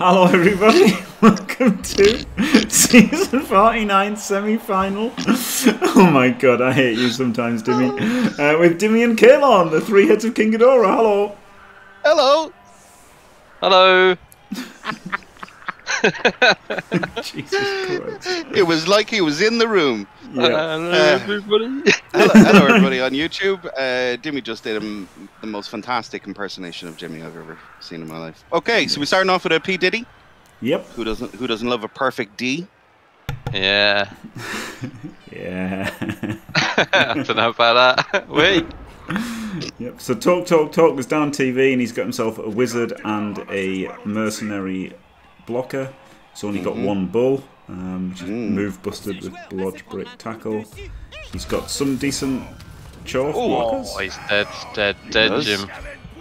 Hello everybody, welcome to Season 49 semi-final. Oh my god, I hate you sometimes, Dimmy. With Dimmy and Caolan, the three heads of King Ghidorah, hello. Hello. Hello. Jesus Christ. It was like he was in the room. Yep. Hello everybody. hello everybody on YouTube. Dimmy just did the most fantastic impersonation of Jimmy I've ever seen in my life. Okay, so we're starting off with a P. Diddy. Yep. Who doesn't love a perfect D? Yeah. Yeah. I don't know about that. Wait. Yep. So TalkTalkTalk was down TV and he's got himself a wizard and a mercenary blocker. He's only got one bull, which is move busted with blood brick tackle. He's got some decent chorf blockers. Oh, he's dead Jim.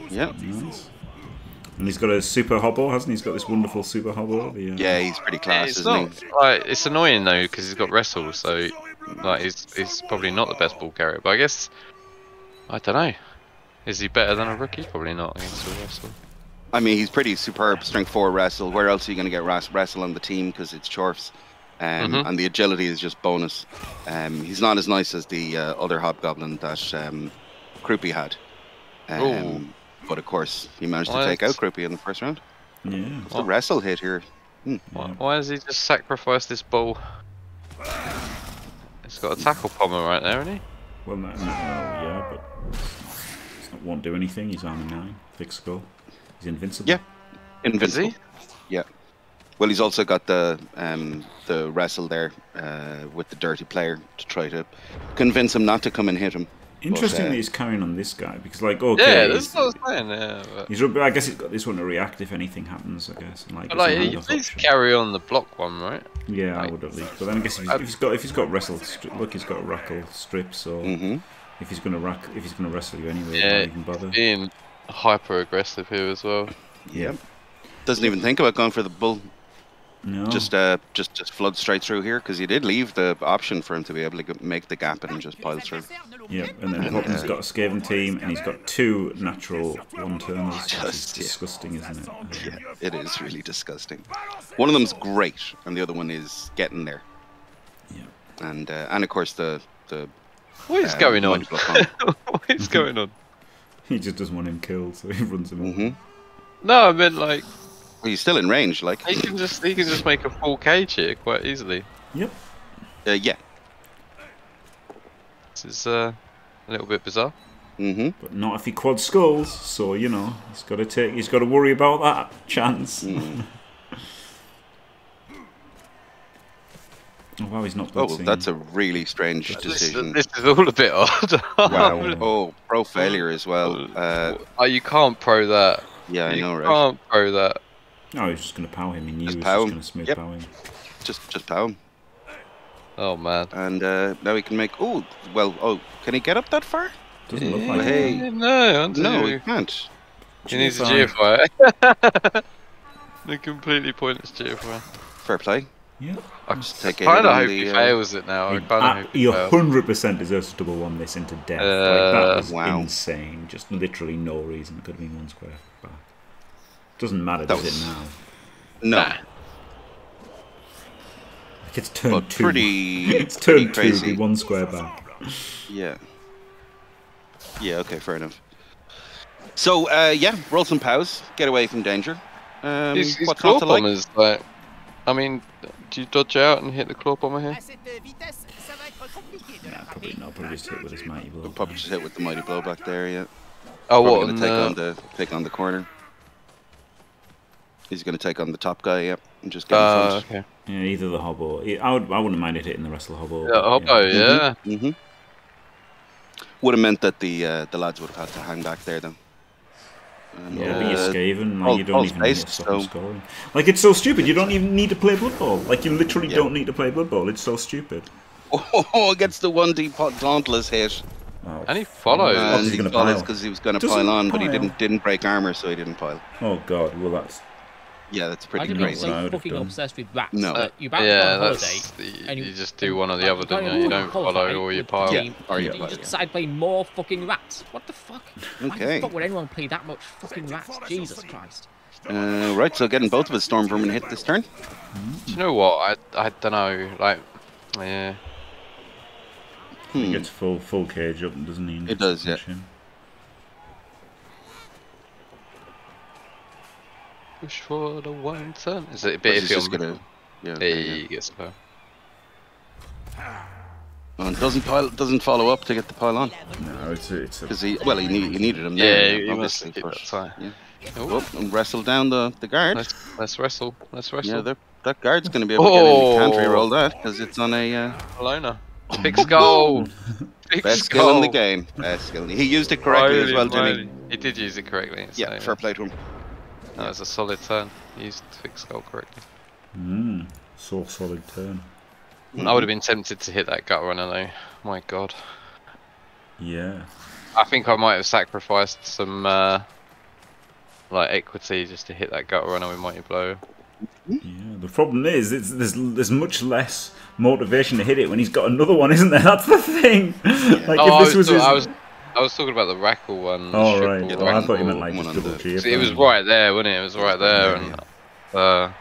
Yep. Nice. And he's got a super hobble, hasn't he? He's got this wonderful super hobble. The, yeah, he's pretty class, isn't he? Like, it's annoying though because he's got wrestle, so like he's probably not the best ball carrier. But I guess I don't know. Is he better than a rookie? Probably not against a wrestle. I mean, he's pretty superb, strength 4 wrestle. Where else are you going to get wrestle on the team? Because it's Jorves. And the agility is just bonus. He's not as nice as the other hobgoblin that Croupy had. But of course, he managed to take out Croupy in the first round. Yeah. It's a wrestle hit here. Why has he just sacrificed this ball? It's got a tackle pommer right there, isn't he? Well, no, yeah, but it won't do anything. He's armor 9, thick skull. He's invincible. Yeah, invincible. Is he? Yeah. Well, he's also got the wrestle there with the dirty player to try to convince him not to come and hit him. Interestingly, but he's carrying on this guy because, like, okay, yeah, that's what I was saying. Yeah, but he's, I guess he's got this one to react if anything happens. I guess. And, like he needs to carry on the block one, right? Yeah, like, I would at least. But then I guess if he's got wrestle, look, he's got rackle strips, or if he's gonna wrestle you anyway, yeah, don't even bother. Being hyper aggressive here as well. Yep. Doesn't even think about going for the bull. No. Just flood straight through here because he did leave the option for him to be able to make the gap and just pile through. Yep. And then Ploppen's got a Skaven team and he's got 2 natural one-turners. Just disgusting, isn't it? Yeah, it is really disgusting. One of them's great and the other one is getting there. Yeah. And of course the what is going on? What is going on? He just doesn't want him killed, so he runs him over. No, I meant like he's still in range. Like he can just make a full cage here quite easily. Yep. Yeah. This is a little bit bizarre. But not if he quad skulls. So you know he's got to worry about that chance. Oh wow, he's not blitzing. Oh, that's a really strange decision. This is all a bit odd. Wow. Oh, pro failure as well. Oh, you can't pro that. Yeah, I know, right? You can't pro that. No, he's just going to pow him. He knew he was just going to smooth pow him. Just pow him. Oh, man. And now he can make... Oh, well, oh, can he get up that far? Doesn't look like it. No, he can't. He needs a GFI. A completely pointless GFI. Fair play. Yeah, I'm just taking. I hope he fails it now. He 100% deserves to double one this into death. Like, that was insane. Just literally no reason. It could have been one square back. Doesn't matter, does it now? No. Nah. Like it's turned two. It's turned crazy. 2 to be one square back. Yeah. Yeah. Okay. Fair enough. So yeah, roll some pows. Get away from danger. These claw bombers, like, I mean, do you dodge out and hit the claw bomber here? Nah, probably not. Probably just hit with his mighty blow. Probably just hit with the mighty blow back there, yeah. Oh, what? He's going to take on the corner. He's going to take on the top guy, yep. Yeah, and just get in front. Okay. Yeah, either the hobble. I wouldn't mind it hitting the wrestle hobble. Yeah, hobble, yeah. Would have meant that the lads would have had to hang back there, though. Yeah, but you're Skaven, like, you don't even need to stop scoring. Like, it's so stupid, you don't even need to play Blood Bowl. Like, you literally don't need to play Blood Bowl, it's so stupid. Oh, gets the 1D pot Dauntless hit. Oh. And he follows. And he follows because he was going to pile on, but he didn't break armor, so he didn't pile. Oh god, well that's... Yeah, that's pretty crazy. I fucking obsessed with rats. No. You're back on holiday. You just do one or the other, don't you? You don't follow or you pile. Yeah, or you just decide to play more fucking rats. What the fuck? Okay. I thought would anyone play that much fucking rats? Jesus Christ. Right, so getting both of his Storm Vermin hit this turn. Do you know what? I don't know. Like, yeah. He gets full cage up, doesn't he? It does, yeah. Push for the one turn. Is it a bit iffy? Yeah, he gets the power. And doesn't follow up to get the pile on. No, it's because he needed him. Yeah, you must keep that tight. Yeah. Oh, and wrestle down the guard. Let's wrestle. Let's wrestle. Yeah, that guard's going to be able to get in. Can't re-roll that because it's on a loner. Big skull. Big Best skull. Skill in the game. Best skill. He used it correctly as well, didn't he? He did use it correctly. So yeah, fair play to him. That was a solid turn. He used Big Skull correctly. So solid turn. I would have been tempted to hit that gut runner though. My God. Yeah. I think I might have sacrificed some like equity just to hit that gut runner with Mighty Blow. Yeah. The problem is, there's much less motivation to hit it when he's got another one, isn't there? That's the thing. Like I was talking about the Rackle one. Oh right. Well, I thought you meant like just double G. It was right there, wasn't it? It was right there, yeah, and. Yeah.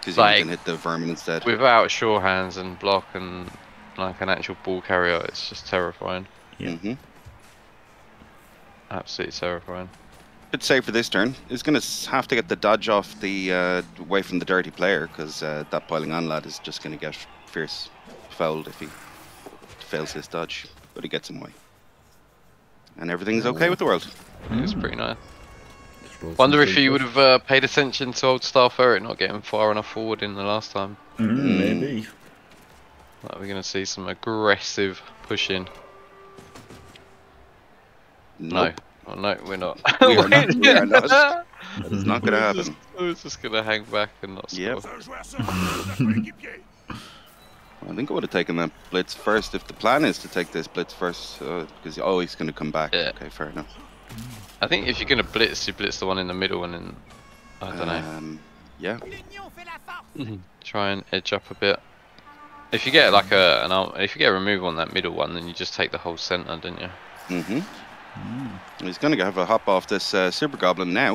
Because like, you can hit the vermin instead. Without sure hands and block and like an actual ball carrier, it's just terrifying. Yeah. Absolutely terrifying. Bit safe for this turn. He's going to have to get the dodge off the away from the dirty player because that piling on lad is just going to get fierce fouled if he fails his dodge. But he gets him away. And everything's okay with the world. It's pretty nice. Wonder if he would have paid attention to old Star Ferret not getting far enough forward in the last time. Maybe. Like, we're going to see some aggressive pushing. Nope. No. Oh, no, we're not. We are not. We are not. It's not going to happen. We're just going to hang back and not score. Yep. I think I would have taken that blitz first if the plan is to take this blitz first. Because you're always going to come back. Yeah. Okay, fair enough. I think if you're going to blitz, you blitz the one in the middle and then, I don't know. Yeah. Try and edge up a bit. If you get like if you get a remove on that middle one, then you just take the whole centre, don't you? He's going to have a hop off this Super Goblin now.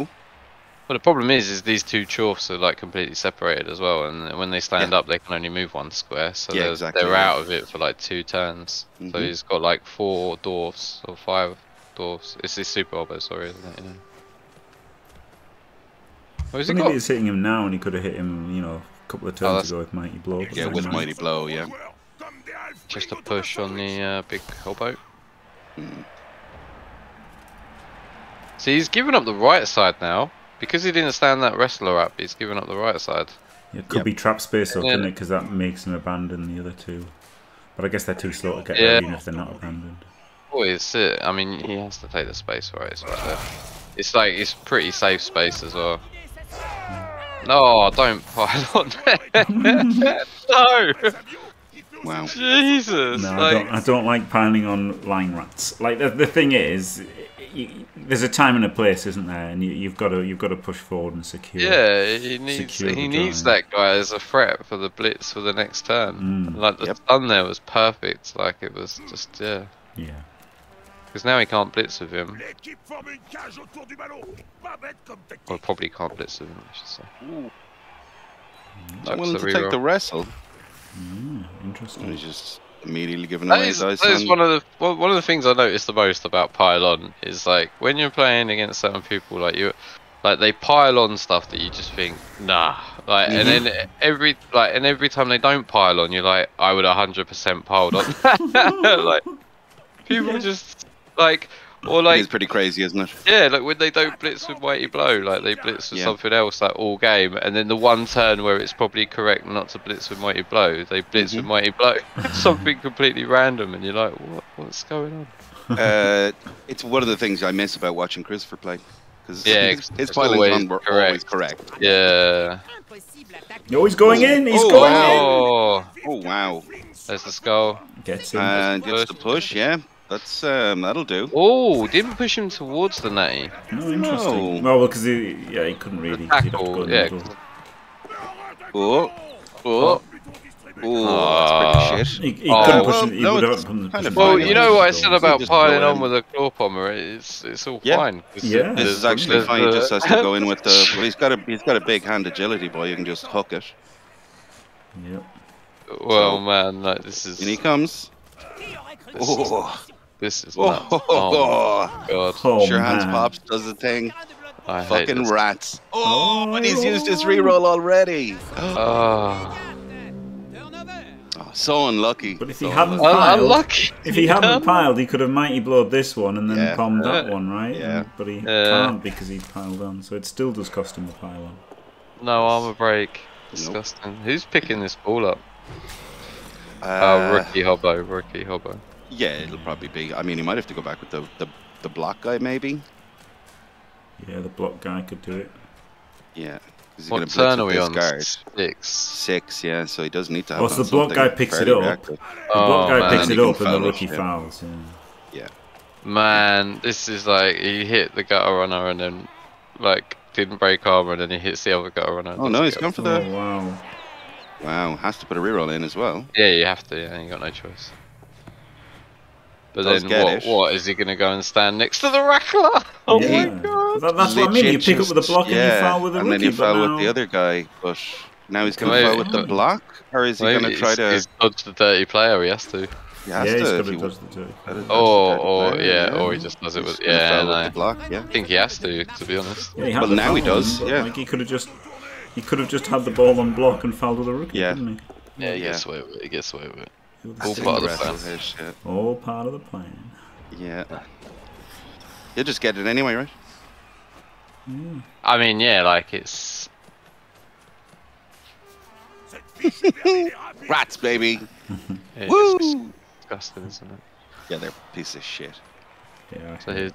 Well, the problem is these two Chorfs are like completely separated as well, and when they stand up, they can only move one square, so yeah, they're out of it for like 2 turns. So he's got like 4 dwarfs or 5. Dwarves. It's his Super Oboe, sorry, isn't it? Yeah. He maybe he's hitting him now, and he could have hit him, you know, a couple of turns ago with Mighty Blow. Yeah, with Mighty Blow, yeah. Just a push on the big elbow. See, he's given up the right side now. Because he didn't stand that wrestler up, he's given up the right side. Yeah, it could be trap space, though, couldn't it? Because that makes him abandon the other two. But I guess they're too slow to get there, even if they're not abandoned. It's it. I mean, he has to take the space for it. It's like it's pretty safe space as well. No, don't pile on there. No. Wow. Jesus. No, like... I don't like piling on line rats. Like the thing is, there's a time and a place, isn't there? And you've got to push forward and secure. Yeah, he needs that guy as a threat for the blitz for the next turn. Like the stun there was perfect. Like it was just yeah. Because now he can't blitz with him. Or probably can't blitz with him, I should say. I'm willing to take the wrestle. Interesting. And he's just immediately giving away his ice. That is one of the things I noticed the most about pile on is like when you're playing against certain people, like they pile on stuff that you just think nah, like and then every time they don't pile on, you're like I would 100% piled on. Like. People just like, or like, it's pretty crazy, isn't it? Yeah, like when they don't blitz with Mighty Blow, like they blitz with something else like all game, and then the one turn where it's probably correct not to blitz with Mighty Blow, they blitz with Mighty Blow, something completely random, and you're like, what's going on? It's one of the things I miss about watching Christopher play, because his pilings were always correct. Yeah. No, he's going in. He's going in. Oh wow! There's the skull. Gets him. And gets the push. Yeah. That's that'll do. Oh, didn't push him towards the netty. No, interesting. No, well, because he couldn't really. Tackle, yeah. Oh, Oh, that's pretty shit. Well, you know what I said about piling on with a claw bomber. It's all fine. Yeah, this is actually fine. He just has to go in with the. Well, he's got a big hand agility, boy. You can just hook it. Yep. Well, man, like, this is. And he comes. Oh, this is. Oh God! Sure, hands pops does the thing. I fucking rats. Oh, but he's used his reroll already. Oh, so unlucky. But if he hadn't piled, he could have mighty blowed this one and then palmed that one, right? Yeah. But he can't because he piled on, so it still does cost him a pile on. No armor break. Disgusting. Nope. Who's picking this ball up? Rookie Hobbo, Yeah, it'll probably be. I mean, he might have to go back with the block guy, maybe. Yeah, the block guy could do it. Yeah. What turn are we on? Guard. 6. 6, yeah, so he does need to have something. Well, so the block guy picks it up. Reactive. The block guy picks it up and the rookie fouls. Yeah. Man, this is like, he hit the gutter runner and then, like, didn't break armor and then he hits the other gutter runner. Oh no, he's gone for the... Oh, wow. Wow, has to put a reroll in as well. Yeah, you have to, yeah, you got no choice. But then what is he going to go and stand next to the Rackler? Oh yeah. My God! That's what I mean, you pick up with the block and you foul with the rookie. And then you foul with the other guy, but now he's going to foul with the block? Or is he going to try to... He's dodged the dirty player, he has to. He has to. He's got to dodge the dirty player. Or he just does it with... Yeah, no. With the block, yeah. I think he has to be honest. Yeah, well, now he does, yeah. Like, he could have just had the ball on block and fouled with the rookie, couldn't he? Yeah, he gets away with it, All part of the plan. All part of the plan. Yeah. You'll just get it anyway, right? Yeah. I mean, yeah, like it's... Rats, baby! Yeah, woo! It's disgusting, isn't it? Yeah, they're a piece of shit. Yeah, so here's...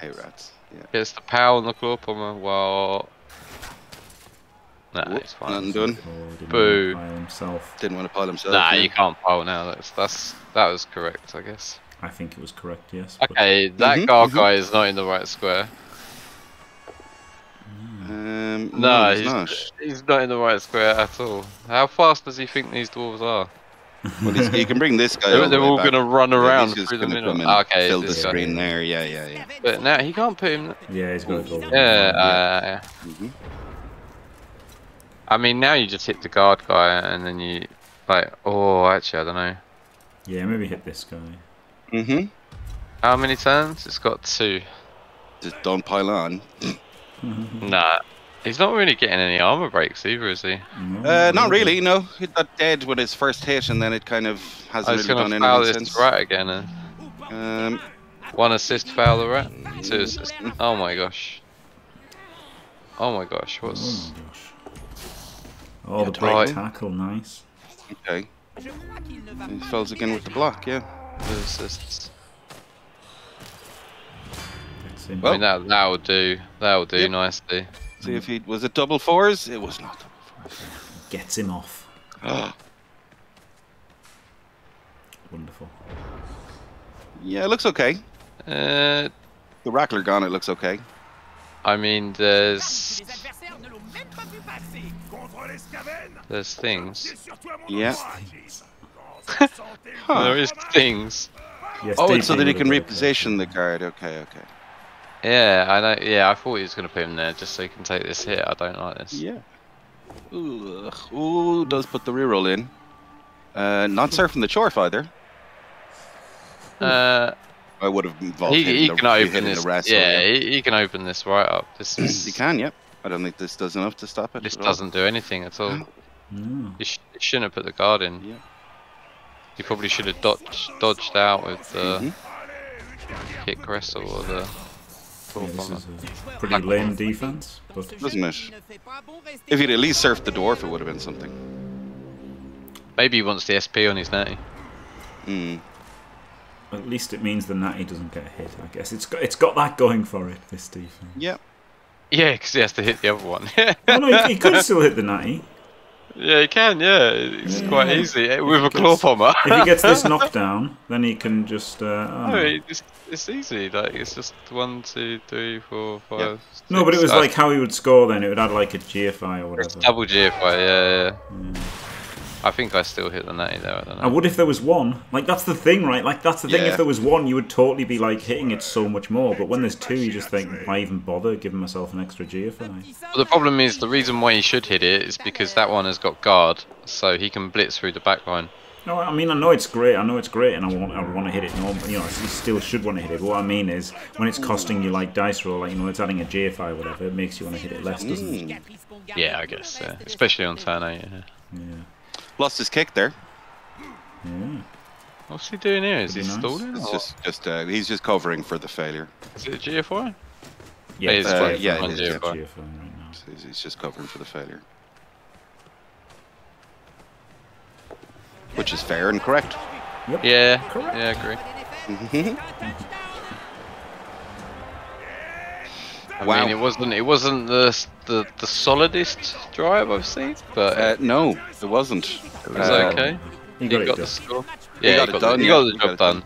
Hey, rats. Yeah. Here's the power on the claw bomber, well... Nah, it's fine. Nothing doing. Boo. Didn't want to pile himself. Nah, you can't pile now. That was correct, I guess. I think it was correct, yes. Okay, that guy is not in the right square. No, he's not in the right square at all. How fast does he think these dwarves are? Well, he can bring this guy. They're all going to run around through the middle. Okay, fill the screen there. Yeah. But now he can't put him. Yeah, he's going to go. Yeah. I mean, now you just hit the guard guy, and then you, like, oh, actually, I don't know. Yeah, maybe hit this guy. Mm-hmm. How many turns? It's got 2. Just don't pile on. Nah. He's not really getting any armor breaks either, is he? Not really, no. He got dead with his first hit, and then it kind of hasn't really done anything since. This rat again. One assist, foul the rat. 2 assists. Oh, my gosh. Oh, my gosh. What's... Oh my gosh. Oh, yeah, the break tackle, nice. Okay. He falls again with the block, yeah. Well, I mean, that'll do. That'll do nicely. See if he... Was it double fours? It was not double fours. Gets him off. Wonderful. Yeah, it looks okay. The Rackler gone, it looks okay. I mean, there's things. Yeah. There is things. Yes, oh, it's so that he can reposition the guard. Okay. Yeah, I know. Yeah, I thought he was going to put him there just so he can take this hit. I don't like this. Yeah. Ooh, does put the reroll in. Not surfing the Chorf either. I would have involved him in open this. The rest. Yeah, he can open this right up. This is... He can, yep. I don't think this does enough to stop it. This doesn't do anything at all. No. You shouldn't have put the guard in. Yeah. You probably should have dodged out with the kick wrestle or the... this is a pretty lame defense. Doesn't it? If he'd at least surfed the dwarf, it would have been something. Maybe he wants the SP on his natty. Hmm. At least it means the natty doesn't get hit, I guess. It's got that going for it, this defense. Yep. Yeah, because he has to hit the other one. Well, no, he could still hit the natty. Yeah, he can, yeah. It's quite easy. With a claw bomber. If he gets this knockdown, then he can just... it's easy. Like, it's just 1, 2, 3, 4, 5... Yep. Six, no, but it was like how he would score then. It would add like a GFI or whatever. It's double GFI, yeah. I think I still hit the 90 though. I don't know. I would if there was one. Like, that's the thing, right? Like, that's the thing. Yeah. If there was one, you would totally be, like, hitting it so much more. But when there's two, you just think, why even bother giving myself an extra GFI? Well, the problem is, the reason why you should hit it is because that one has got guard, so he can blitz through the back line. No, I mean, I know it's great. I know it's great, and I want to hit it normal. You know, you still should want to hit it. But what I mean is, when it's costing you like dice roll, like, you know, it's adding a GFI or whatever, it makes you want to hit it less, doesn't it? Yeah, I guess. Especially on turn 8. Yeah. Lost his kick there. Yeah. What's he doing here? Is he stalling? He's just covering for the failure. Is it a GFI? Yeah, it is GFI right now. So he's just covering for the failure. Which is fair and correct. Yep. Yeah, correct. Yeah, I agree. I wow. mean, it wasn't the solidest drive I've seen, but no, it wasn't. It was okay. You got the score. Yeah, you got the job done.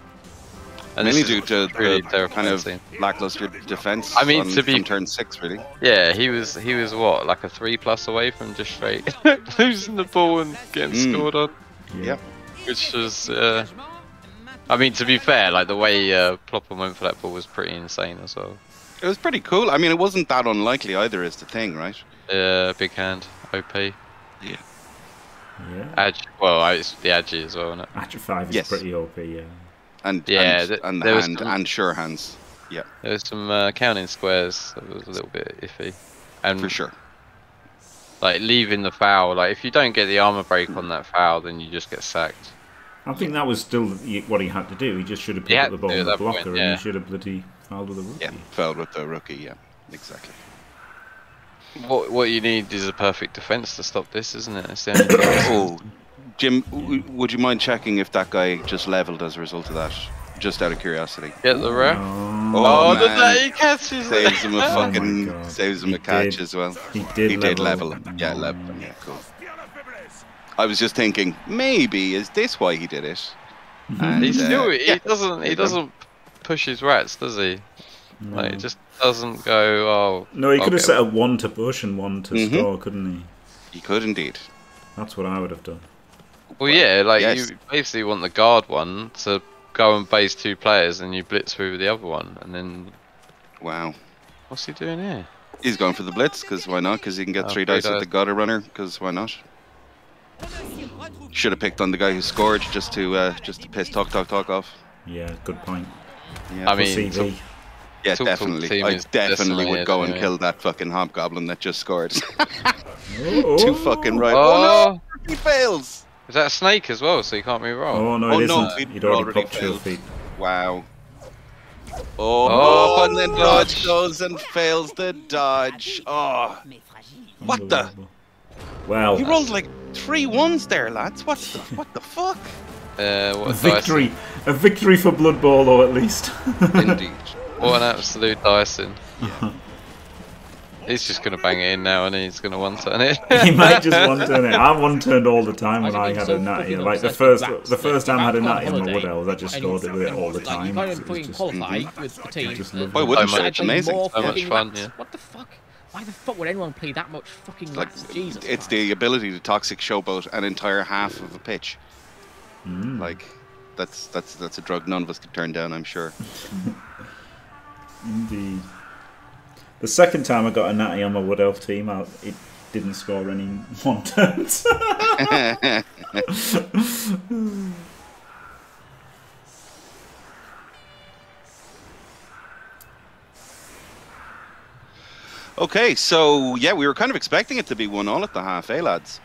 And mainly due to really the kind of lackluster defense. I mean, from turn 6, really. Yeah, he was what, like a 3+ away from just straight losing the ball and getting scored on. Yep. Which was, I mean, to be fair, like the way Ploppen went for that ball was pretty insane as well. It was pretty cool. I mean, it wasn't that unlikely either, is the thing, right? Big hand, OP. Yeah. It's the Agi as well, isn't it? Agi 5 is pretty OP, yeah. And sure hands. Yeah. There was some counting squares that was a little bit iffy. And for sure. Like, leaving the foul. Like, if you don't get the armor break on that foul, then you just get sacked. I think that was still what he had to do. He just should have picked up the ball on the blocker and he should have bloody fouled with the rookie. Yeah, fouled with the rookie, yeah. Exactly. What you need is a perfect defence to stop this, isn't it? It's the only Jim, would you mind checking if that guy just levelled as a result of that? Just out of curiosity. Get the ref. Oh, he catches it. Saves him a fucking, saves him a catch as well. He did level. Yeah, level. Yeah, cool. I was just thinking, maybe is this why he did it? And, he's he doesn't push his rats, does he? No. Like, it just doesn't go. No, he could have set a 1 to push and 1 to score, couldn't he? He could indeed. That's what I would have done. Well, yeah, like you basically want the guard one to go and base 2 players and you blitz through the other one and then... Wow. What's he doing here? He's going for the blitz, because why not? Because he can get 3 dice with the gutter runner, because why not? Should have picked on the guy who scored just to piss TalkTalkTalk off. Yeah, good point. Yeah, I mean... Yeah, definitely. I definitely would go and kill that fucking hobgoblin that just scored. Too fucking right. Oh no! He fails! Is that a snake as well, so you can't move around? Oh, no, it isn't. You'd already popped your feet. Wow. Oh, and then Dodge goes and fails the dodge. Oh. What the? Well. He rolled like 3 1s there, lads. What the fuck? What a victory. A victory for Blood Bowl, though, at least. Indeed. What an absolute dicing. Yeah. He's just going to bang it in now, and he's going to one-turn it. He might just one-turn it. I one-turned all the time when I had a natty. Like, the first time I had a natty in the Wood Elves, I just scored with it all the time. Why wouldn't you? It's amazing. So much fun, yeah. What the fuck? Why the fuck would anyone play that much fucking rats? Jesus Christ. It's the ability to toxic showboat an entire half of a pitch. Like, that's a drug none of us could turn down, I'm sure. Indeed. The second time I got a natty on my Wood Elf team, it didn't score any 1 turns. Okay, so yeah, we were kind of expecting it to be 1-1 at the half, eh, lads?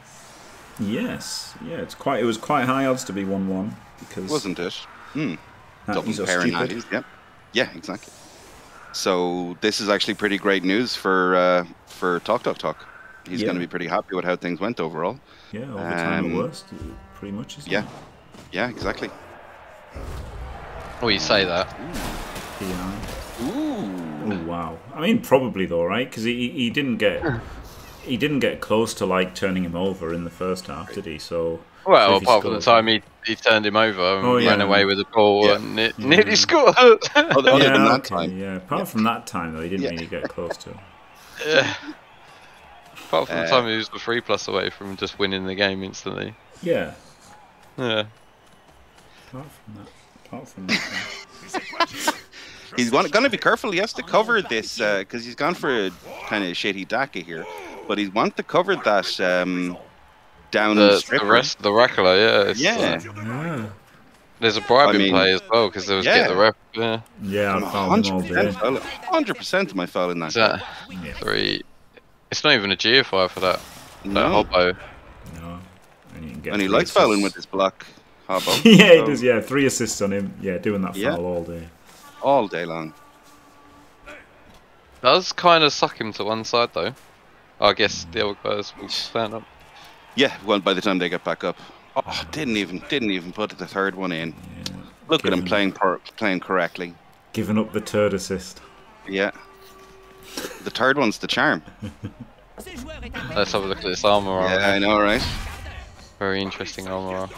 Yes, yeah, it was quite high odds to be 1-1 because wasn't it? Double pair of natties, yep. Yeah, exactly. So this is actually pretty great news for TalkTalkTalk. He's going to be pretty happy with how things went overall. Yeah, all the time the worst, pretty much. Isn't it? Yeah, exactly. Oh, you say that? Ooh. Oh wow! I mean, probably though, right? Because he didn't get close to like turning him over in the first half, did he? So. Well, apart from the time he turned him over and ran away with the ball and nearly scored. Apart from that time, though, he didn't really get close to it. Yeah. Apart from the time he was the 3+ away from just winning the game instantly. Yeah. Yeah. Apart from that. He's going to be careful. He has to cover this because he's gone for a kind of shitty Daka here. But he wants to cover that down the rest of the Rakala, yeah. Yeah. There's a bribing play as well because there was get the ref. Yeah, yeah, I found 100% my foul in that. Three. It's not even a GFI for that. No. Hobbo. No. And he likes fouling with his block. Hobbo. Yeah, he does. Yeah, 3 assists on him. Yeah, doing that foul all day. All day long. Does kind of suck him to one side though. I guess the other guys will stand up. Yeah, well, by the time they get back up. Oh, didn't even put the third one in. Yeah. Look at him playing correctly. Giving up the third assist. Yeah. The third one's the charm. Let's have a look at this armor. Yeah, I know, right? Very interesting armor.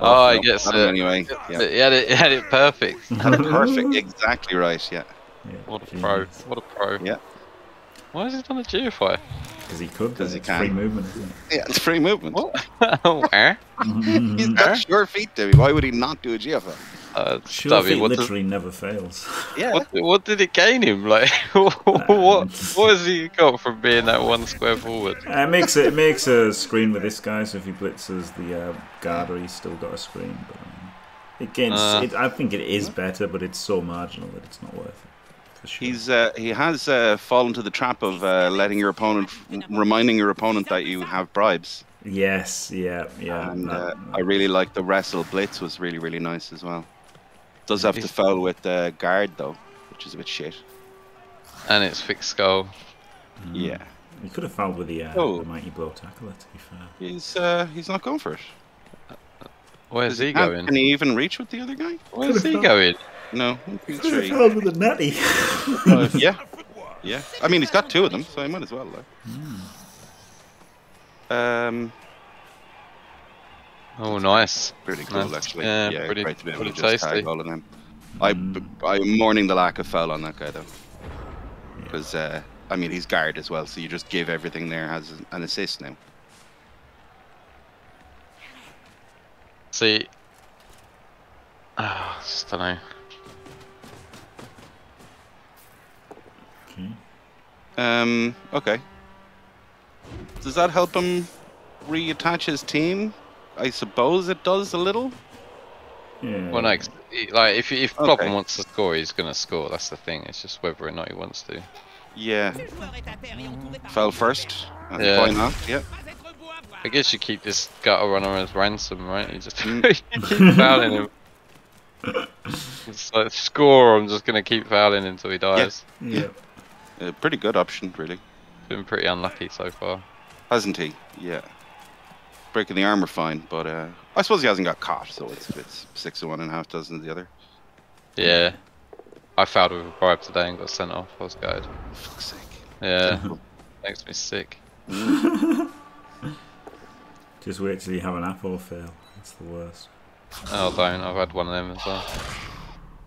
Oh, I guess anyway. Yeah. He had it perfect. Had it perfect, exactly right. Yeah. What a pro! What a pro! Yeah. Why has he done a GFI? Because he could. Because he can. Free movement. Isn't it? Yeah, it's free movement. Where? He's got sure feet, Debbie. Why would he not do a GFI? Sure feet literally never fails. Yeah. What did it gain him? Like, what has he got from being that one square forward? It makes a screen with this guy, so if he blitzes the guard, he's still got a screen. But it gains. I think it is better, but it's so marginal that it's not worth it. For sure. He has fallen to the trap of reminding your opponent that you have bribes. Yes. Yeah. Yeah. And I really like the wrestle blitz. Was really really nice as well. Does have to foul with the guard though, which is a bit shit. And it's fixed skull. Yeah. He could have fouled with the mighty blow tackler, to be fair. He's not going for it. Where's he going? Can he even reach with the other guy? Where's he going? No. He could have fouled with a natty. Yeah. Yeah. I mean, he's got 2 of them, so he might as well. Oh, nice. Pretty cool, actually. Yeah, pretty tasty. I'm mourning the lack of foul on that guy, though. Because, I mean, he's guard as well, so you just give everything there as an assist now. See. Oh, just don't know. Okay. Okay. Does that help him reattach his team? I suppose it does a little. Yeah. Well, no, like if Ploppen wants to score, he's gonna score. That's the thing. It's just whether or not he wants to. Yeah. Foul first. Yeah. Why not? Yeah. I guess you keep this gutter runner as ransom, right? You just keep fouling him. It's like score. I'm just gonna keep fouling until he dies. Yeah. Yeah. Pretty good option, really. Been pretty unlucky so far, hasn't he? Yeah, breaking the armor fine, but I suppose he hasn't got caught, so it's 6 of one and 6 of the other. Yeah, I fouled with a bribe today and got sent off. I was gutted. Fuck's sake. Yeah, makes me sick. Just wait till you have an app or fail. It's the worst. Oh, don't. I've had one of them as well.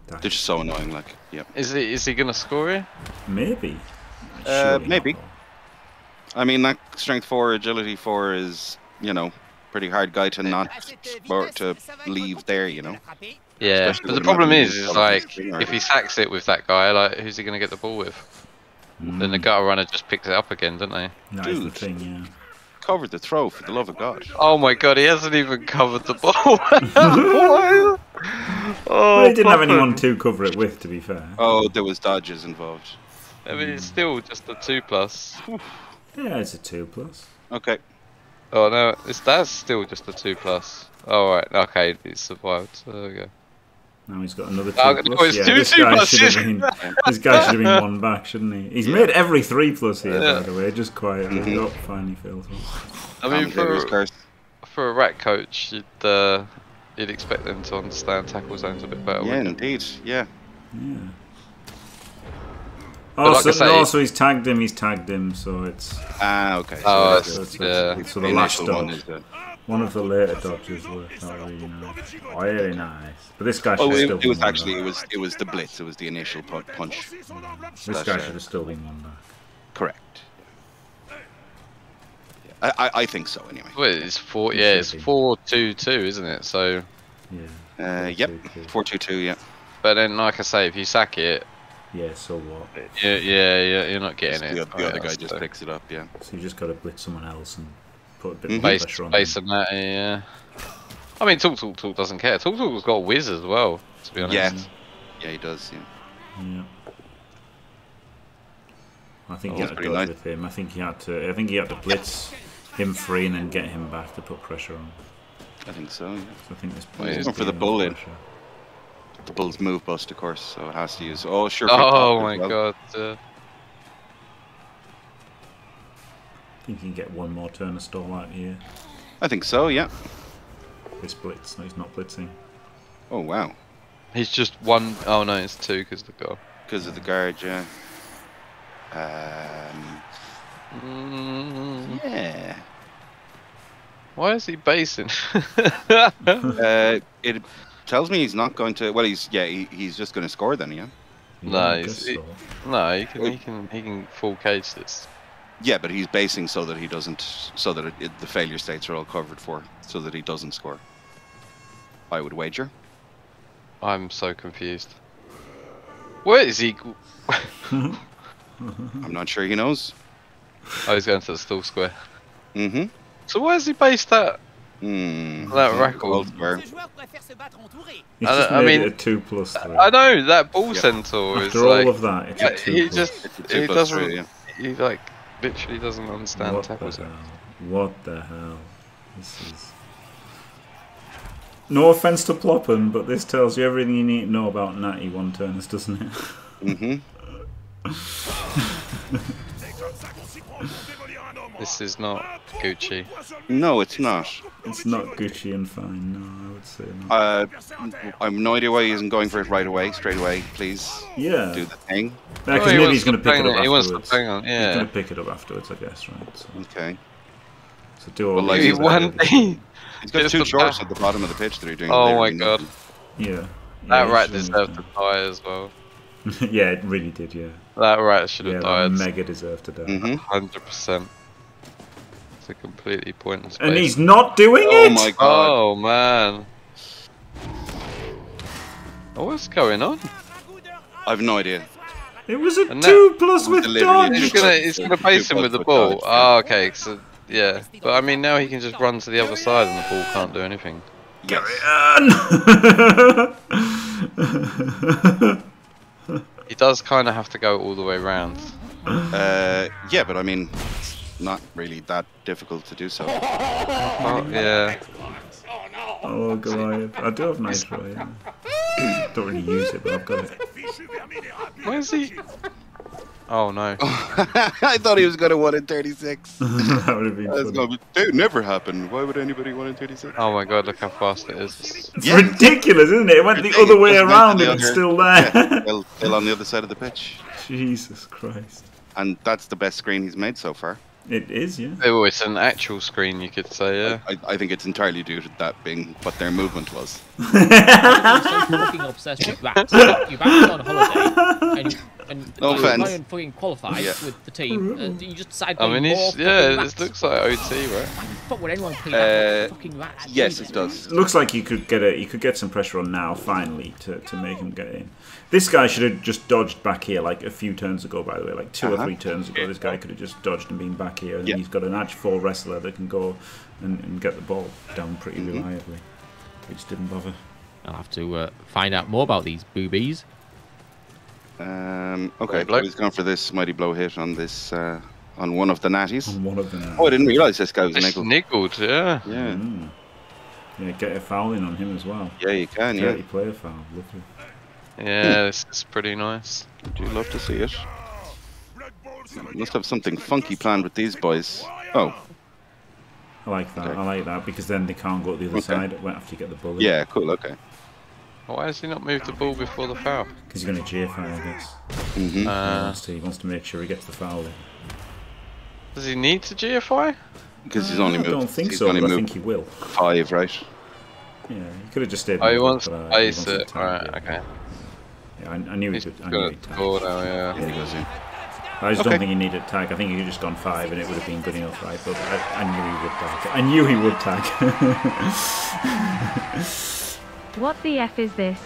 They're just so annoying. Like, yeah. Is he gonna score here? Maybe. Maybe. I mean, that strength 4, agility 4 is, you know, pretty hard guy to not to leave there, you know. Yeah, especially but the problem is like, if he sacks it with that guy, like, who's he going to get the ball with? Then the gutter runner just picks it up again, doesn't they? No, dude, it's the thing, yeah. Covered the throw, for the love of God. Oh my God, he hasn't even covered the ball. Oh, well, he didn't have anyone to cover it with, to be fair. Oh, there was dodges involved. I mean, it's still just a 2+. Yeah, it's a 2+. Okay. Oh no, that's still just a 2+. Alright, okay, he survived, so there we go. Now he's got another 2+. Oh, it's yeah, this guy should have been 1 back, shouldn't he? He's made every 3+ here, by the way, just quietly. Oh, finally fails one. I mean, for a rat coach, you'd expect them to understand tackle zones a bit better. Yeah, indeed, yeah. Yeah. Oh, like so he's tagged him, so it's... Ah, okay. So so the last dodge, one of the later dodges were really nice. Really nice. But this guy should have still been it was the blitz, it was the initial punch. This guy should have still been 1 back. Correct. I think so anyway. Well, it's four. Yeah, it's 4-2-2, isn't it? So. Yeah. Yep. 4-2-2. Yeah. But then, like I say, if you sack it. Yeah. So what? Yeah. You're not getting it. The other guy just picks it up. Yeah. So you just got to blitz someone else and put a bit of pressure on. Based on that, yeah. I mean, TalkTalkTalk doesn't care. TalkTalk's got a whiz as well, to be honest. Yeah, he does. Yeah. I think he had to go with him. I think he had to blitz him free and then get him back to put pressure on. I think so. Yeah. So I think this play is for the bull in. The bull's move bust, of course, so it has to use. Oh sure. Oh my god. I think he can get one more turn of stall out here. I think so. Yeah. This blitz. No, he's not blitzing. Oh wow. He's just one. Oh no, it's two because of the guard. Because of the guard, yeah. Yeah. Why is he basing? It tells me he's not going to. Well, he's just going to score then, yeah. No, he can full cage this. Yeah, but he's basing so that he doesn't, so that the failure states are all covered for, so that he doesn't score. I would wager. I'm so confused. Where is he? I'm not sure he knows. Oh, he's going to the stall square. Mm-hmm. So where's he based at? That record. I mean, a 2+3. I know that ball centaur is after all of that. It's a 2+3. He doesn't. 3, yeah. He like literally doesn't understand what tackles. What the hell? This is. No offense to Ploppen, but this tells you everything you need to know about 91 turners, doesn't it? Mm-hmm. This is not Gucci. No, it's not. It's not Gucci and fine. No, I would say not. I've no idea why he isn't going for it right away, straight away. Please. Yeah. Do the thing. Because maybe he's going to pick it up afterwards. He's going to pick it up afterwards, I guess. Right. So. Okay. So do all these. He's got two Jorves at the bottom of the pitch that he's doing. Oh my god. Yeah. That right deserved to die as well. Yeah, it really did, yeah. That right should have died. Mega deserved to die. 100%. It's a completely pointless. And he's not doing it! Oh my god. Oh man. Oh, what's going on? I've no idea. It was a 2+ with dodge! He's going to base him with the ball. Oh, okay. So, yeah. But I mean, now he can just run to the other side and the ball can't do anything. Carry on! He does kind of have to go all the way around. Yeah, but I mean, it's not really that difficult to do so. Oh, yeah. Oh, Goliath. I do have Nitro, yeah. Don't really use it, but I've got it. Where is he? Oh, no. I thought he was going to 1 in 36. That would have been funny. It never happened. Why would anybody 1 in 36? Oh, my God, look how fast it is. It's ridiculous, isn't it? It went the other way around and it's still there. Yeah, still on the other side of the pitch. Jesus Christ. And that's the best screen he's made so far. It is, yeah. Oh, it's an actual screen, you could say, yeah. I think it's entirely due to that being what their movement was. I'm so fucking obsessed with rats. You've actually on holiday, and no offense. You're fucking qualified with the team. You just decide to this looks like OT, right? Fuck, would anyone play that fucking rats? Yes, it does. Looks like you could get some pressure on now, finally, to make him get in. This guy should have just dodged back here like a few turns ago, by the way, like 2 or 3 turns ago. This guy could have just dodged and been back here, and he's got an edge 4 wrestler that can go and get the ball down pretty reliably. He just didn't bother. I'll have to find out more about these boobies. Okay, he's gone for this mighty blow hit on this on one of the natties. On one of the natties. Oh, I didn't realise this guy was niggled. Yeah. Yeah. Mm. Yeah, get a foul in on him as well. Yeah, you can. Yeah, you play a foul. Lovely. Yeah, this is pretty nice. Do you love to see it? Must have something funky planned with these boys. Oh. I like that, I like that, because then they can't go to the other side after you get the ball. Yeah, cool, okay. Why has he not moved the ball before the foul? Because he's going to GFI, I guess. Mm-hmm. He wants to make sure he gets the foul in. Does he need to GFI? Because he's only moved. I don't think so, but I think he will. 5, right? Yeah, he could have just stayed. Oh, he wants to ice it. Alright, okay. Yeah, I knew he could. I knew he'd tap. Yeah. I just don't think he needed tag. I think he could have just gone 5 and it would have been good enough, right? But I knew he would tag. I knew he would tag. What the F is this?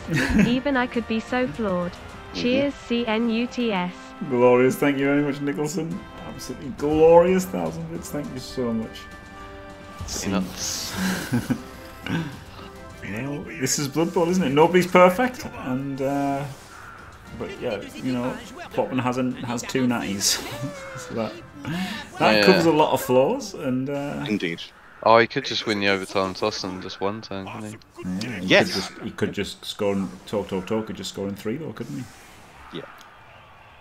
Even I could be so flawed. Cheers, CNUTS. Glorious. Thank you very much, Nicholson. Absolutely glorious 1,000 bits. Thank you so much. You know, this is Blood Bowl, isn't it? Nobody's perfect, and but yeah, you know, Ploppen has 2 natties, so that covers a lot of flaws. And indeed, oh, he could just win the overtime toss and just 1 turn, couldn't he? Yeah, yes, he could just score and TalkTalkTalk could just score in 3 though, couldn't he? Yeah,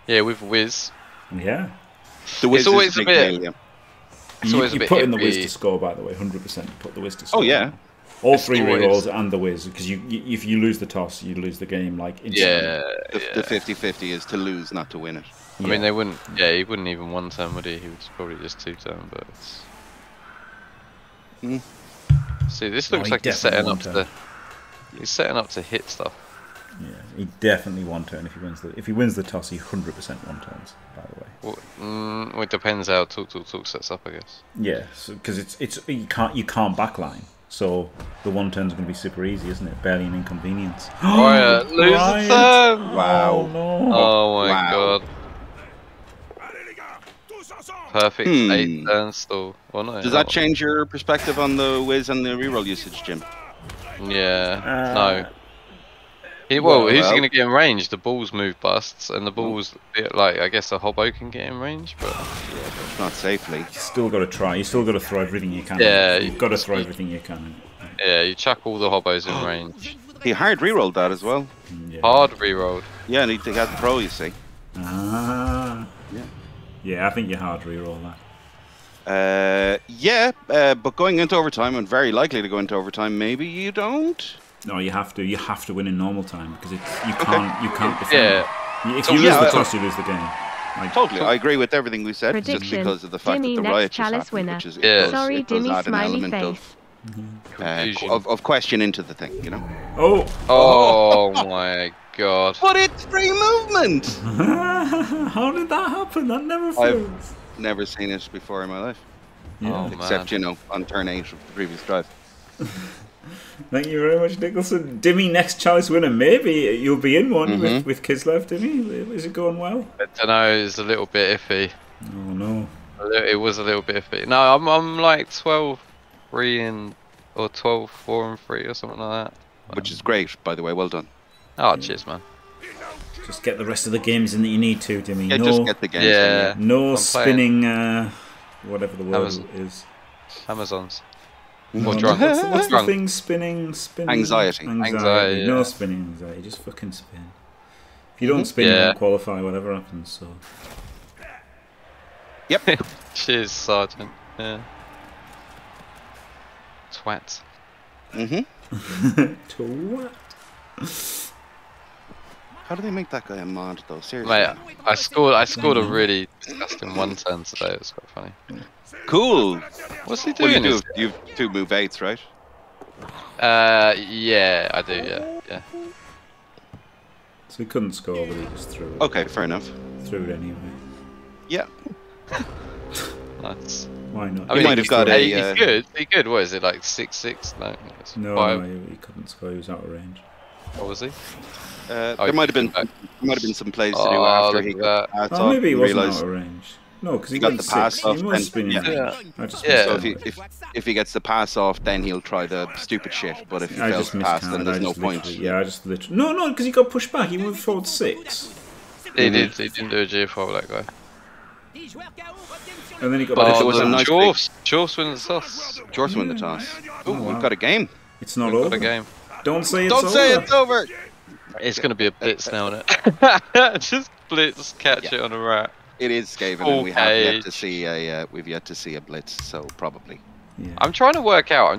yeah, with Wiz. Yeah, the Wiz always a bit. Failure. You put in the Wiz to score, by the way, 100%. Put the Wiz to score. Oh yeah, all 3 rerolls and the Wiz, because you if you lose the toss, you lose the game. Like instantly. Yeah, the 50-50 is to lose, not to win it. Yeah. I mean, they wouldn't. Yeah, he wouldn't even 1 turn, would he? He would probably just 2 turn. But it's... see, this looks like he's setting up to. He's setting up to hit stuff. Yeah, he definitely 1 turn if he wins the toss. He 100% 1 turns. By the way, well, it depends how TalkTalkTalk sets up, I guess. Yeah, because it's you can't backline, so the 1 turn's going to be super easy, isn't it? Barely an inconvenience. Oh, yeah, lose the turn! Wow! Oh, no. oh my god! Perfect 8 turn stall. Well, no, does that change your perspective on the Wiz and the reroll usage, Jim? Yeah. No. Well, who's going to get in range? The ball's move busts, and the ball's like, I guess a hobo can get in range, but not safely. You still got to try. You still got to throw everything you can. Yeah, you've got to throw everything you can. Yeah, you chuck all the hobos in range. He hard rerolled that as well. Yeah. Hard rerolled. Yeah, and he got the pro. You see. Ah. Yeah. Yeah, I think you hard reroll that. Yeah, but going into overtime, and very likely to go into overtime, maybe you don't. No, you have to. You have to win in normal time because it's you can't defend. Yeah. If you lose the toss, you lose the game. Like, totally, I agree with everything we said. Prediction. Just because of the fact that the riot just happened, which is sorry, Dimmy smiley face. Of question into the thing, you know. Oh my god! But it's free movement. How did that happen? That never fails. I've never seen this before in my life. Yeah. Oh, except you know, on turn 8 of the previous drive. Thank you very much, Nicholson. Dimmy, next Chalice winner. Maybe you'll be in one with Kislev, Dimmy. Is it going well? I don't know. It's a little bit iffy. Oh no. It was a little bit iffy. No, I'm like 12-3 or 12-4 and 3 or something like that. Which is great, by the way. Well done. Oh, yeah. Cheers, man. Just get the rest of the games in that you need to, Dimmy. Yeah, no, just get the games. Yeah. No spinning, whatever the word is. Amazons. No, what's the thing? Spinning. Anxiety. Yeah. No spinning anxiety. Just fucking spin. If you don't spin, you don't qualify. Whatever happens. So. Yep. Cheers, Sergeant. Yeah. Twat. Twat. How do they make that guy a mod though? Seriously. Mate, I scored a really disgusting 1 turn today. It was quite funny. Yeah. Cool. What's he doing? Well, you've 2 move 8s, right? Yeah, I do. Yeah. So he couldn't score, but he just threw it. Okay, fair enough. Threw it anyway. Yeah. Nice. Why not? I mean, he might have got a. He's good. He's good. What is it like? 6-6? No, he couldn't score. He was out of range. What was he? There might have been some plays to do after he got that. Oh, maybe he wasn't out of range. No, because he got the pass off. So if he gets the pass off, then he'll try the stupid shit. But if he fails the pass, then there's no point. Yeah, I just literally. No, because he got pushed back. He moved forward 6. He did. He didn't do a G4 with that guy. And then he got. But it was a nice. Jorves win the toss. Jorves win the toss. Oh, we've got a game. It's not over. We've got a game. Don't say it's over. Don't say it's over. It's going to be a blitz now, isn't it? Just blitz, catch it on a rat. It is Skaven, and we have yet to see a blitz, so probably. Yeah. I'm trying to work out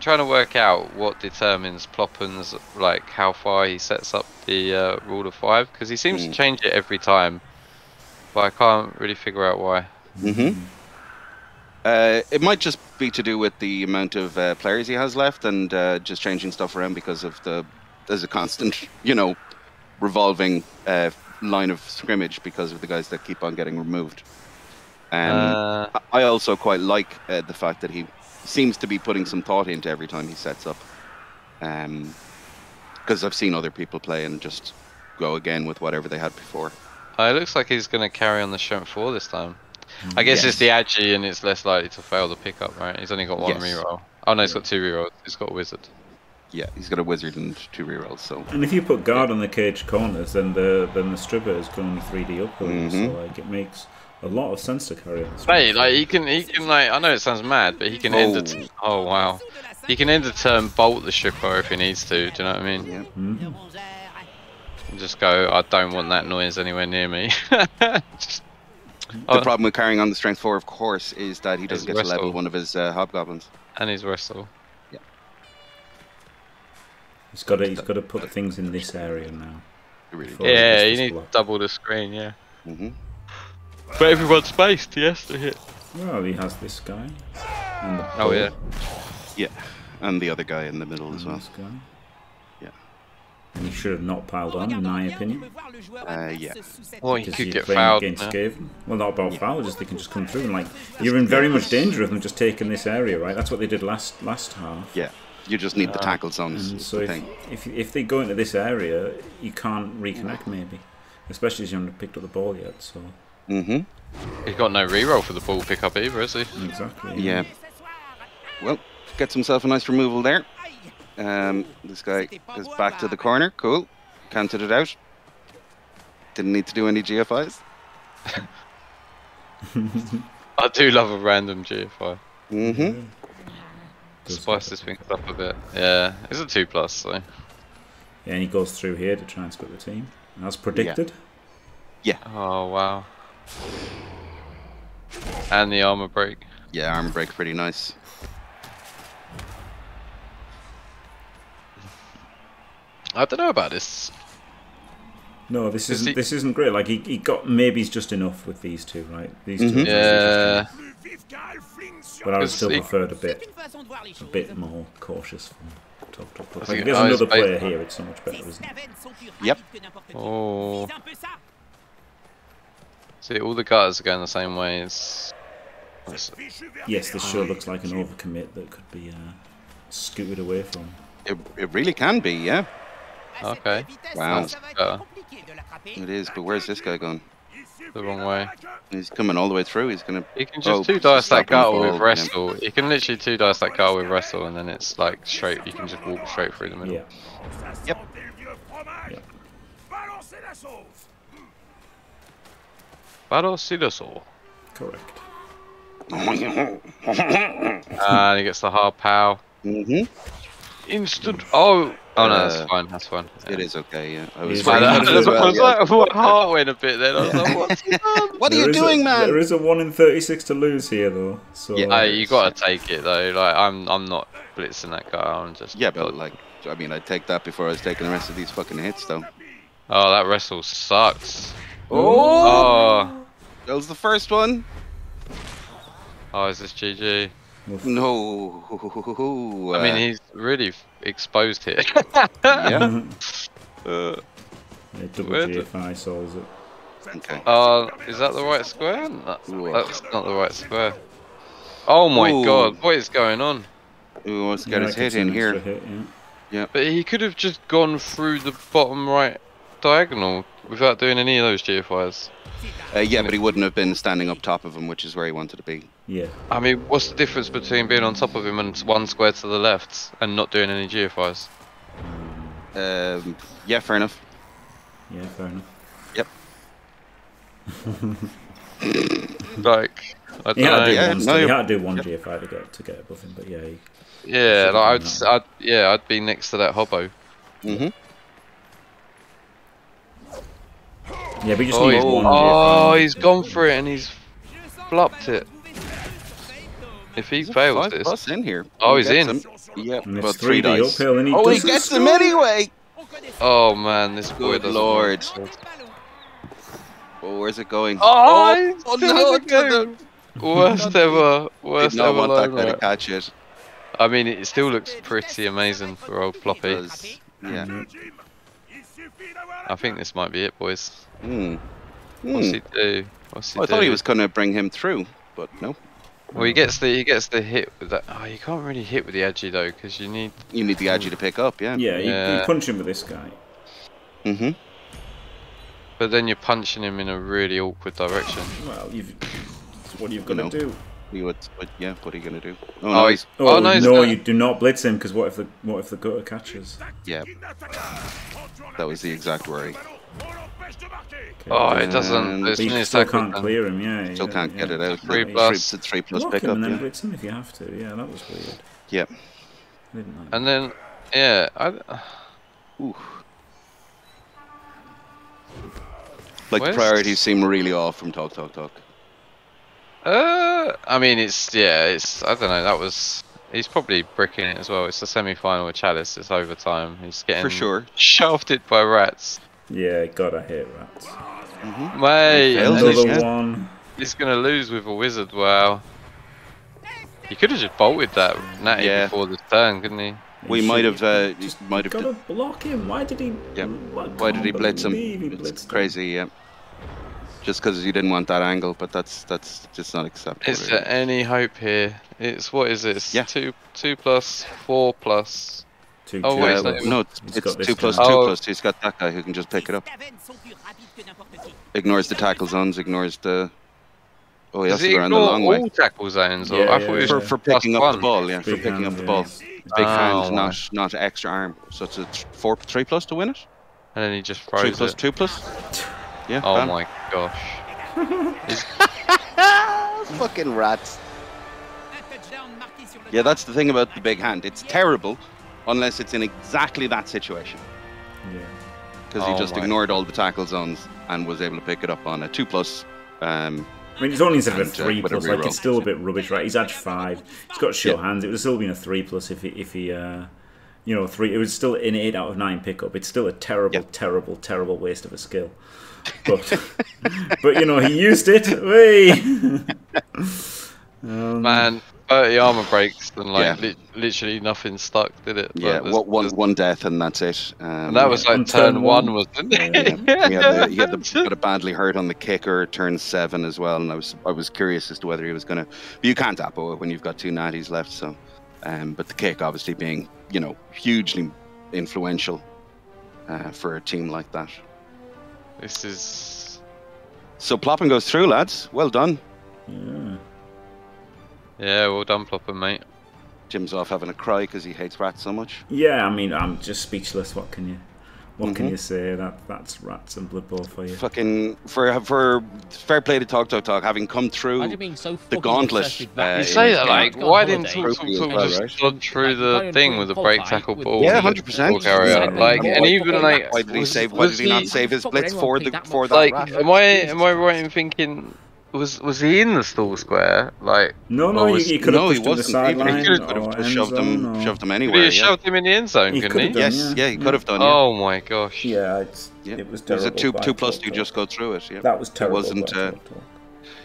what determines Ploppen's like how far he sets up the rule of 5, because he seems to change it every time, but I can't really figure out why. It might just be to do with the amount of players he has left, and just changing stuff around because of there's a constant, you know, revolving line of scrimmage because of the guys that keep on getting removed. And I also quite like the fact that he seems to be putting some thought into every time he sets up. Because I've seen other people play and just go again with whatever they had before. It looks like he's going to carry on the Shemp 4 this time. I guess it's the Agi and it's less likely to fail the pickup, right? He's only got one reroll. Oh no, he's got two rerolls. He's got a wizard. Yeah, he's got a wizard and two rerolls. So. And if you put guard on the cage corners, then the stripper is going 3D up. So like, it makes a lot of sense to carry on. Hey, like he can like, I know it sounds mad, but he can end the he can end the turn, bolt the stripper if he needs to. Do you know what I mean? Yeah. And just go. I don't want that noise anywhere near me. The problem with carrying on the strength 4, of course, is that he doesn't get to level one of his hobgoblins. And his wrestle. Yeah. He's got to put things in this area now. Yeah, you need to double the screen. Yeah. But everyone's spaced. Yes, to hit. Well, he has this guy. And the yeah, and the other guy in the middle as well. And he should have not piled on, in my opinion. Yeah. Well, he could get fouled against Skaven. Well, not about foul, just they can just come through and like you're in very much danger of them just taking this area, right? That's what they did last half. Yeah. You just need the tackle zones. So if they go into this area, you can't reconnect maybe, especially as you haven't picked up the ball yet. So. He's got no reroll for the ball pickup either, has he? Exactly. Yeah. Well, gets himself a nice removal there. This guy is back to the corner. Cool. Counted it out. Didn't need to do any GFIs. I do love a random GFI. Spice this thing up a bit. Yeah, it's a 2+. So. Yeah, and he goes through here to try and split the team. And as predicted. Yeah. Oh, wow. And the armor break. Yeah, armor break pretty nice. I don't know about this. No, this isn't. This isn't great. Like he got maybe he's just enough with these two, right? These two. Yeah. But I would still prefer a bit more cautious from TalkTalkTalk. Like, there's another player here. It's so much better, isn't it? Yep. Oh. See, all the gutters are going the same way. Yes, this sure looks like an overcommit that could be scooted away from. It really can be, yeah. Okay. Wow. It is, but where's this guy going? The wrong way. He's coming all the way through. He's gonna. He can just two dice that gutter with wrestle. He can literally two dice that gutter with wrestle, and then it's like straight. You can just walk straight through the middle. Yeah. Yep. Balancer la sauce. Correct. And he gets the hard pow. Instant. Oh no, that's fine. That's fine. Yeah. It is okay. Yeah, I was like, my heart went a bit then. I was like, what are you doing, man? There is a 1 in 36 to lose here, though. So yeah, you gotta take it though. Like I'm not blitzing that guy. I'm just but like, I mean, I take that before I was taking the rest of these fucking hits, though. Oh, that wrestle sucks. Oh, that was the first one. Oh, is this GG? No, I mean he's really exposed here. Yeah. Double GFI solves it. Okay. Is that the right square? That's not the right square. Oh my god, what is going on? He wants to get his hit in here. Yeah. But he could have just gone through the bottom right diagonal without doing any of those GFIs. Yeah, but he wouldn't have been standing up top of him, which is where he wanted to be. Yeah. I mean, what's the difference between being on top of him and 1 square to the left and not doing any GFIs? Yeah, fair enough. Yeah, fair enough. Yep. Like, I don't know. You had to do one GFI to get above him, but yeah. Yeah, like I'd be next to that hobo. Yeah, but you just need one. Oh, he's gone for it and he's flopped it. If he fails this, he's in. Yeah, but 3 dice. Oh, he gets him anyway. Oh man, this boy. Good lord. Oh, where's it going? Oh no! Worst ever. Worst ever. I don't want that guy to catch it. I mean, it still looks pretty amazing for old Ploppy. Yeah. I think this might be it, boys. What's he do? What's he do? I thought he was going to bring him through, but no. Well, he gets the hit with that. Oh, you can't really hit with the agi though, because you need the agi to pick up. Yeah. Yeah. You punch him with this guy. Mhm. But then you're punching him in a really awkward direction. Well, what are you gonna do? Yeah, what are you gonna do? Oh no! No, you do not blitz him, because what if the gutter catches? Yeah. That was the exact worry. Okay. Oh, it doesn't. You still can't clear him. Yeah. Still can't get it out. 3 plus 3 plus pick up. And then blitz him if you have to. Yeah, that was weird. Yeah. And then, yeah, Ooh. Like, the priorities seem really off from TalkTalkTalk. I mean, I don't know, that was... He's probably bricking it as well. It's the semi-final with Chalice, it's overtime. He's getting... For sure. Shafted by rats. Yeah, God, I hate rats. Mm-hmm. Mate, he's going to lose with a wizard, wow. He could have just bolted that natty before the turn, couldn't he? We might have. Got to block him. Why did he? Yeah. Why did he blitz him? It's crazy. Yeah. Just because you didn't want that angle, but that's just not acceptable. Is there any hope here? It's what is this? Yeah. 2 plus 4 plus. It's two plus two plus two. He's got that guy who can just pick it up. Ignores the tackle zones. Ignores the. Oh, he has to go around the long way. All tackle zones. Yeah, I thought it was for picking up the ball. Yeah, for picking up the ball. Big hand, not extra arm. So it's a 3 plus to win it. And then he just throws 3 plus 2 plus. Yeah. Oh my gosh. Fucking rats. Yeah, that's the thing about the big hand. It's terrible, unless it's in exactly that situation. Yeah. Because he just ignored all the tackle zones and was able to pick it up on a 2 plus. I mean, it's only instead of a 3 plus. Like, it's still a bit rubbish, right? He's had 5. He's got short hands. It would have still been a 3 plus if he you know, 3. It was still an 8 out of 9 pickup. It's still a terrible, terrible, terrible waste of a skill. But but you know, he used it. Man, 30 armor breaks and like literally nothing stuck, did it? Yeah, like, one death and that's it. And that was like turn one, wasn't it? Yeah, he got badly hurt on the kicker, turn 7 as well, and I was curious as to whether he was gonna. But you can't apple when you've got 2 natties left, so. But the kick obviously being, you know, hugely influential for a team like that. This is. So Ploppen goes through, lads. Well done. Yeah. Yeah, well done, Ploppen, mate. Jim's off having a cry because he hates rats so much. Yeah, I mean, I'm just speechless. What can you, what can you say? That's rats and Blood Bowl for you. Fucking for fair play to TalkTalkTalk, having come through the gauntlet. You say that like, why didn't TalkTalkTalk just run through the thing with a break tackle ball? Yeah, 100%. Like, and even like, why did he not save his blitz for that? Like, am I right in thinking? Was he in the stall square? Like no, he could have pushed him to the sideline. He could have shoved him anywhere. He shoved him in the end zone, couldn't he? Yes, yeah, he could have done. Oh my gosh. Yeah, it was terrible. It was a 2 plus 2 just go through it. Yeah. That was terrible. It wasn't.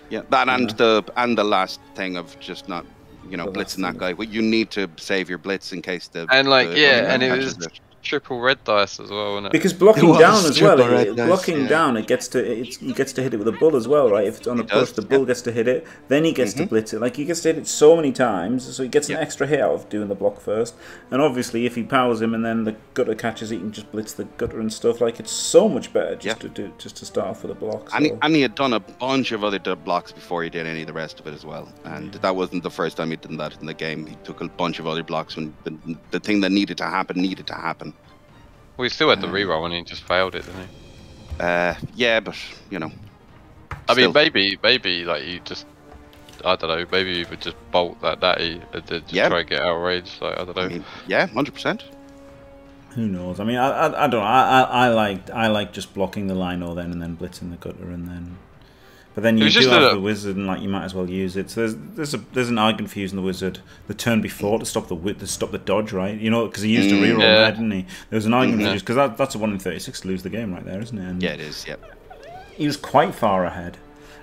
Yeah, that and the last thing of just not, you know, blitzing that guy. You need to save your blitz in case the and it was. Triple red dice as well, isn't it? Because blocking down as well, he gets to hit it with a bull as well, right? If it's on a push, the bull gets to hit it, then he gets to blitz it. Like, he gets to hit it so many times, so he gets an extra hit out of doing the block first. And obviously, if he powers him and then the gutter catches, he can just blitz the gutter and stuff. Like, it's so much better just to start off with a block. So. And he had done a bunch of other blocks before he did any of the rest of it as well. And that wasn't the first time he'd done that in the game. He took a bunch of other blocks when the thing that needed to happen. Well, he still had the reroll and he just failed it, didn't he? Yeah, but, you know. I mean, maybe, like, you just, I don't know, maybe you would just bolt that natty and then just try and get outraged, like, I don't know. I mean, yeah, 100%. Who knows? I mean, I don't know, I like just blocking the lino then and then blitzing the gutter and then... But then you do have the wizard, and like you might as well use it. So there's an argument for using the wizard the turn before to stop the dodge, right? You know, because he used a reroll there, didn't he? There was an argument for because that's a 1 in 36 to lose the game right there, isn't it? And yeah, it is. Yep. He was quite far ahead,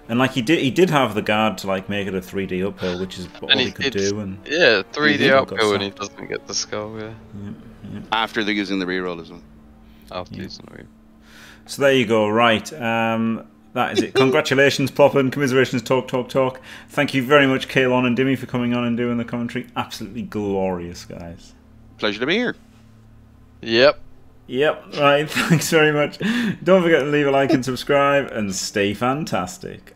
and like he did have the guard to like make it a 3D uphill, which is all he could do. And yeah, 3D uphill, and he doesn't get the skull. Yeah. After they're using the reroll as well. After using the reroll. So there you go. Right. That is it. Congratulations, Ploppen. Commiserations, Talk, Talk, Talk. Thank you very much, Caolan and Dimmy, for coming on and doing the commentary. Absolutely glorious, guys. Pleasure to be here. Yep. Yep. Right. Thanks very much. Don't forget to leave a like and subscribe, and stay fantastic.